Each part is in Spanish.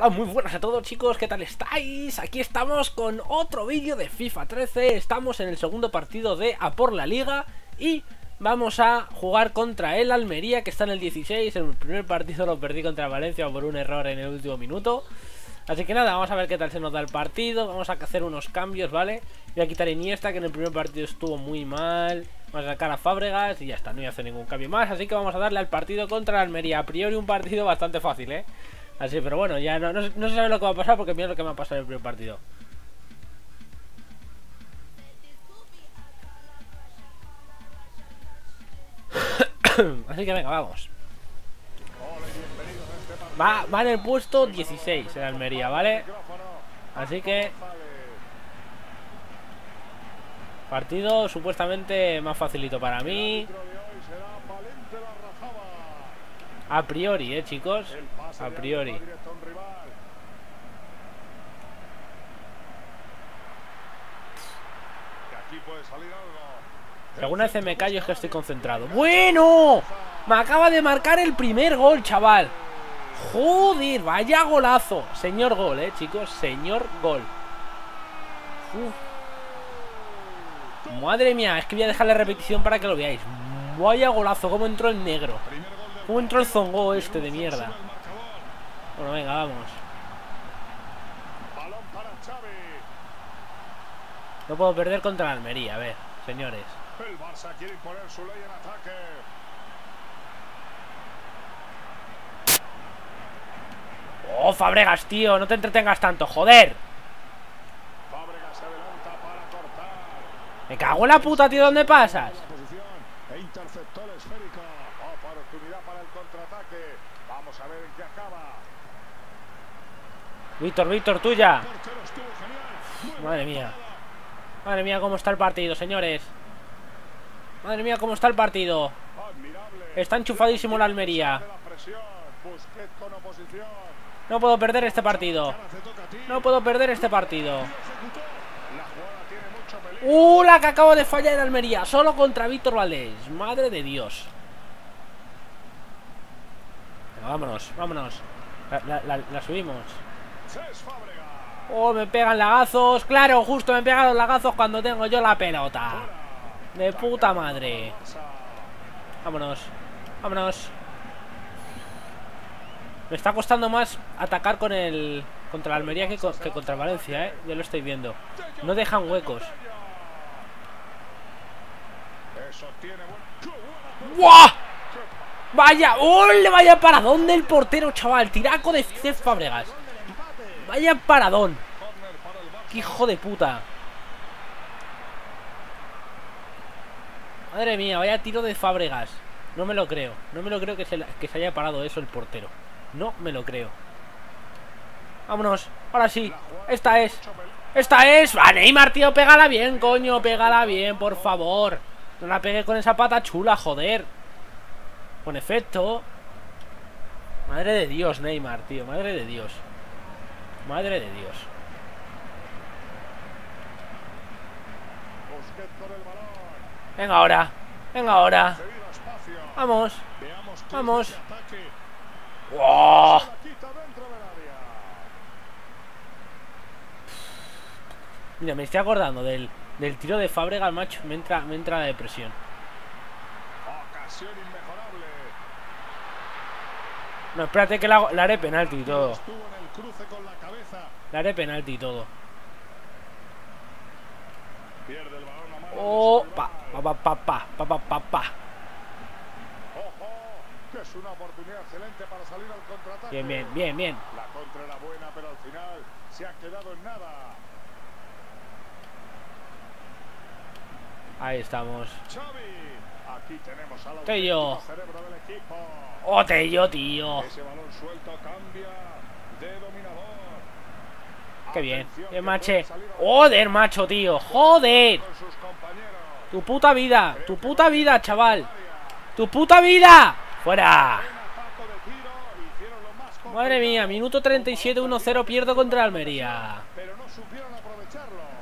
Hola, muy buenas a todos chicos, ¿qué tal estáis? Aquí estamos con otro vídeo de FIFA 13, estamos en el segundo partido de A por la Liga y vamos a jugar contra el Almería que está en el 16, en el primer partido lo perdí contra Valencia por un error en el último minuto. Así que nada, vamos a ver qué tal se nos da el partido, vamos a hacer unos cambios, ¿vale? Voy a quitar a Iniesta, que en el primer partido estuvo muy mal, vamos a sacar a Fàbregas y ya está, no voy a hacer ningún cambio más. Así que vamos a darle al partido contra el Almería, a priori un partido bastante fácil, ¿eh? Así, pero bueno, ya no se sabe lo que va a pasar porque mira lo que me ha pasado en el primer partido. Así que venga, vamos. Va en el puesto 16 en Almería, ¿vale? Así que partido supuestamente más facilito para mí, a priori, chicos, a priori. Si alguna vez me callo es que estoy concentrado. ¡Bueno! Me acaba de marcar el primer gol, chaval. Joder, vaya golazo. Señor gol, chicos, señor gol. Uf. Madre mía, es que voy a dejar la repetición para que lo veáis. Vaya golazo, cómo entró el negro. Cómo entró el zongo este de mierda. Bueno, venga, vamos. No puedo perder contra la Almería, a ver, señores. El Barça quiere imponer su ley en ataque. ¡Oh, Fàbregas, tío! ¡No te entretengas tanto, joder! Fàbregas se adelanta para cortar. ¡Me cago en la puta, tío! ¿Dónde pasas? E interceptó la esférica. Oportunidad para el contraataque. Vamos a ver en qué acaba. Víctor, tuya. Madre mía. Madre mía, cómo está el partido, señores. Madre mía, cómo está el partido. Está enchufadísimo la Almería. No puedo perder este partido. No puedo perder este partido. La que acabo de fallar en Almería. Solo contra Víctor Valdés. Madre de Dios. Venga, vámonos. La subimos. Me pegan lagazos. Claro, justo me pegan los lagazos cuando tengo yo la pelota. De puta madre. Vámonos. Me está costando más atacar con el contra la Almería que contra Valencia, ya lo estoy viendo. No dejan huecos. ¡Guau! ¡Vaya! ¡Ole! ¡Vaya paradón del portero, chaval! Tiraco de Fàbregas. ¡Vaya paradón! ¡Qué hijo de puta! Madre mía, vaya tiro de Fàbregas. No me lo creo. No me lo creo que se haya parado eso el portero. No me lo creo. Vámonos, ahora sí. Esta es. ¡Va, Neymar, tío! Pégala bien, coño. Pégala bien, por favor. No la pegué con esa pata chula, joder. Con efecto. Madre de Dios, Neymar, tío. Madre de Dios. Venga ahora. Vamos. ¡Wow! Mira, me estoy acordando del tiro de Fàbregas, macho. Me entra la depresión. No, espérate que la haré penalti y todo. ¡Oh! ¡Pa! Es una oportunidad excelente para salir al contraataque. Bien. La contra era buena, pero al final se ha quedado en nada. Ahí estamos. Xavi. Aquí tenemos a la Tello. Cerebro del equipo. Tello, tío. Ese balón suelto cambia de dominador. Qué bien. Bien, mache. Joder, macho, tío. Joder. Tu puta vida, chaval. Tu puta vida. ¡Fuera! Madre mía, minuto 37, 1-0, pierdo contra Almería.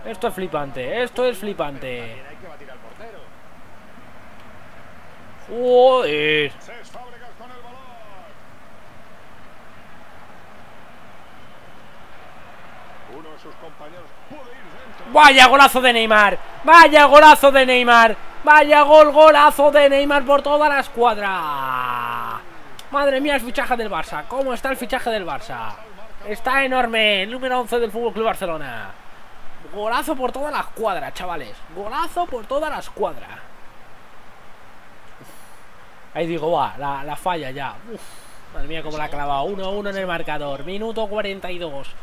Esto es flipante, ¡Joder! Vaya golazo de Neymar. Vaya golazo de Neymar. Vaya golazo de Neymar por toda la escuadra. Madre mía, el fichaje del Barça. ¿Cómo está el fichaje del Barça? Está enorme. El número 11 del FC Barcelona. Golazo por toda la escuadra, chavales. Golazo por toda la escuadra. Ahí digo, va, la falla ya. Uf, madre mía, como la ha clavado. 1-1 en el marcador. Minuto 42.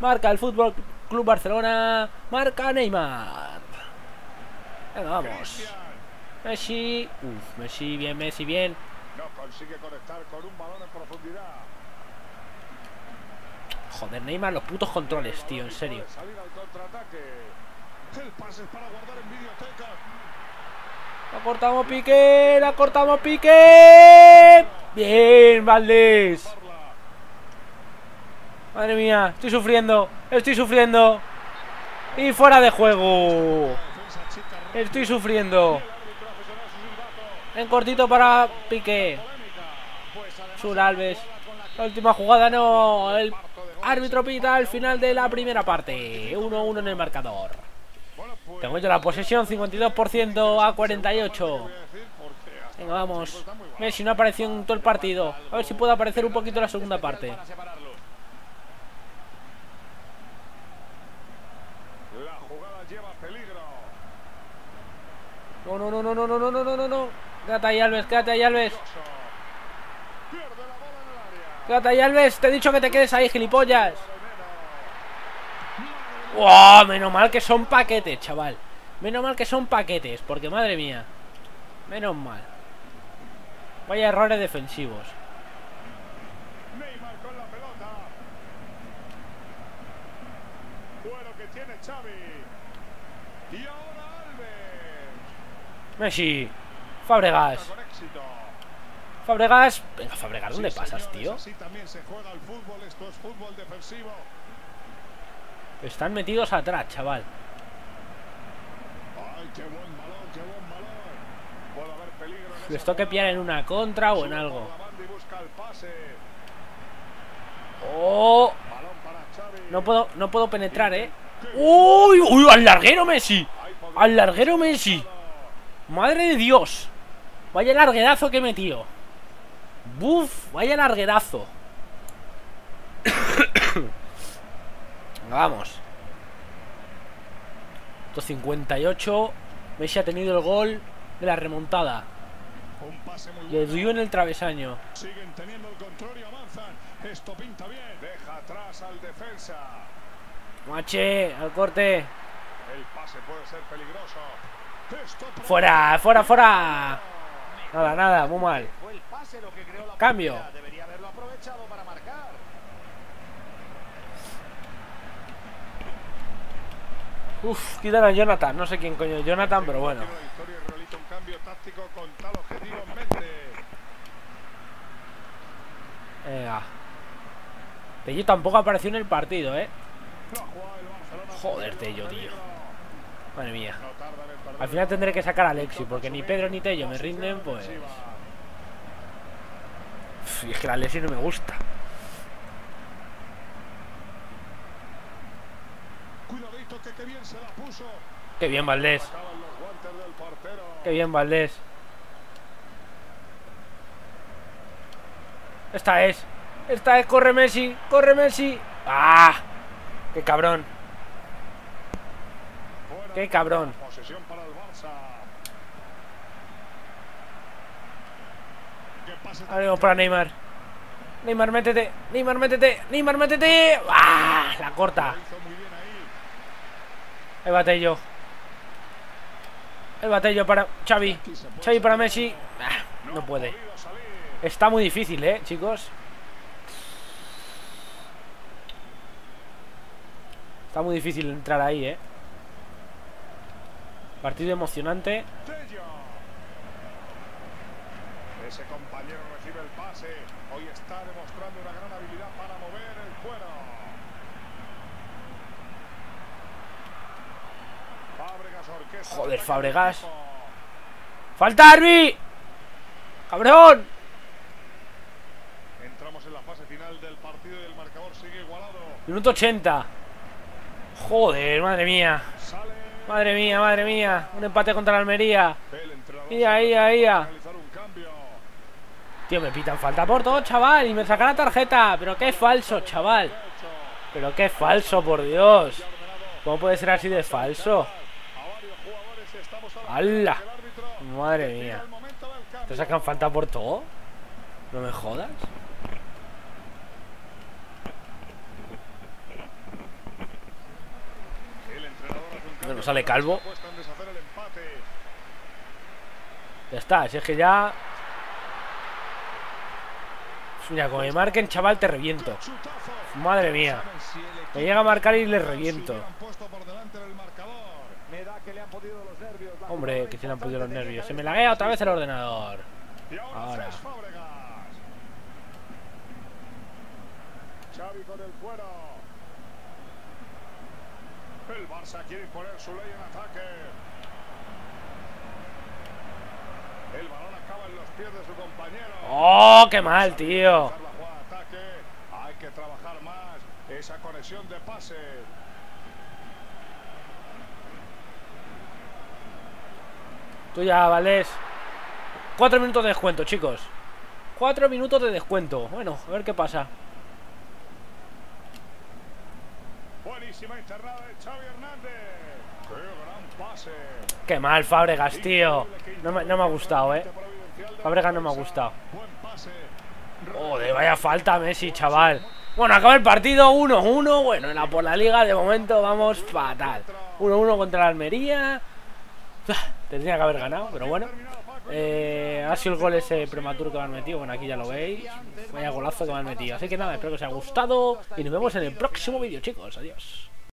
Marca el Fútbol Club Barcelona. Marca Neymar. Venga, vamos. Messi. Uf, Messi, bien, Messi, bien. No consigue conectar con un balón en profundidad. Joder, Neymar, los putos controles, tío, en serio. La cortamos, Piqué. La cortamos, Piqué. Bien, Valdés. Madre mía, estoy sufriendo. Estoy sufriendo. Y fuera de juego. Estoy sufriendo. En cortito para Piqué. Sur Alves. La última jugada, no. El árbitro pita al final de la primera parte. 1-1 en el marcador. Tengo yo la posesión, 52% a 48. Venga, vamos. Messi no apareció en todo el partido. A ver si puede aparecer un poquito en la segunda parte. No, no, no, no, no, no, no, no, no, no. Quédate ahí, Alves, quédate ahí, Alves. Quédate ahí, Alves. Te he dicho que te quedes ahí, gilipollas. ¡Wow! Menos mal que son paquetes, chaval. Menos mal que son paquetes, porque madre mía. Menos mal. Vaya errores defensivos. Neymar con la pelota. Bueno, que tiene Xavi. Y ahora Alves. Messi. Fàbregas. Fàbregas. Venga, Fàbregas, ¿dónde pasas, tío? Así también se juega el fútbol, esto es fútbol defensivo. Están metidos atrás, chaval. Les toque pillar en una contra o en algo. ¡Oh! No puedo penetrar, ¿eh? ¡Uy! ¡Uy! ¡Al larguero, Messi! ¡Al larguero, Messi! ¡Madre de Dios! ¡Vaya larguerazo que he metido! ¡Buf! ¡Vaya larguerazo! Vamos. 2.58. Messi ha tenido el gol de la remontada. Le dio en el travesaño. Siguen teniendo el control y avanzan. Esto pinta bien. Deja atrás al defensa. Mache, al corte. El pase puede ser peligroso. Fuera, fuera, fuera. Nada, nada, muy mal. Cambio. Debería haberlo aprovechado para marcar. Uf, quitan a Jonathan, no sé quién coño es Jonathan, pero bueno. Tello tampoco apareció en el partido, ¿eh? Joder, Tello, tío. Madre mía. Al final tendré que sacar a Alexi, porque ni Pedro ni Tello me rinden, pues... Uf, y es que la Alexi no me gusta. Qué bien se la puso. Qué bien, Valdés. Qué bien, Valdés. Esta es. Esta es. Corre, Messi. Corre, Messi. ¡Ah! ¡Qué cabrón! ¡Qué cabrón! Ahora vamos para Neymar. Neymar, métete. Neymar, métete. Neymar, métete. ¡Ah! La corta. El Tello. El Tello para Xavi. Xavi para Messi. Ah, no puede. Está muy difícil, chicos. Está muy difícil entrar ahí, Partido emocionante. Ese compañero recibe el pase. Hoy está demostrando una gran habilidad para mover el cuero. Joder, Fàbregas. ¡Falta, Arby! ¡Cabrón! Entramos en la fase final del partido y el marcador sigue igualado. Minuto 80. Joder, madre mía. Madre mía, madre mía. Un empate contra la Almería. Ia, ia, ia. Tío, me pitan falta por todo, chaval. Y me sacan la tarjeta. Pero qué falso, chaval. Pero qué falso, por Dios. ¿Cómo puede ser así de falso? ¡Hala! Madre mía. ¿Te sacan falta por todo? No me jodas. Bueno, sale calvo. Ya está, si es que ya... Mira, como me marquen, chaval, te reviento. Madre mía. Me llega a marcar y le reviento. Hombre, que se le han podido los nervios. Se me laguea otra vez el ordenador. Ahora. Xavi con el cuero. El Barça quiere imponer su ley en ataque. El balón acaba en los pies de su compañero. ¡Oh, qué mal, tío! Hay que trabajar más esa conexión de pases. Tuya, Valdés. 4 minutos de descuento, chicos. 4 minutos de descuento. Bueno, a ver qué pasa. Buenísima enterrada de Xavi Hernández. Qué gran pase. Qué mal, Fàbregas, tío. No me ha gustado, Fàbregas no me ha gustado. Joder, vaya falta, Messi, chaval. Bueno, acaba el partido 1-1. Bueno, por la liga de momento vamos fatal. 1-1 contra la Almería. Tendría que haber ganado, pero bueno. Ha sido el gol ese prematuro que me han metido. Bueno, aquí ya lo veis. Vaya golazo que me han metido. Así que nada, espero que os haya gustado. Y nos vemos en el próximo vídeo, chicos. Adiós.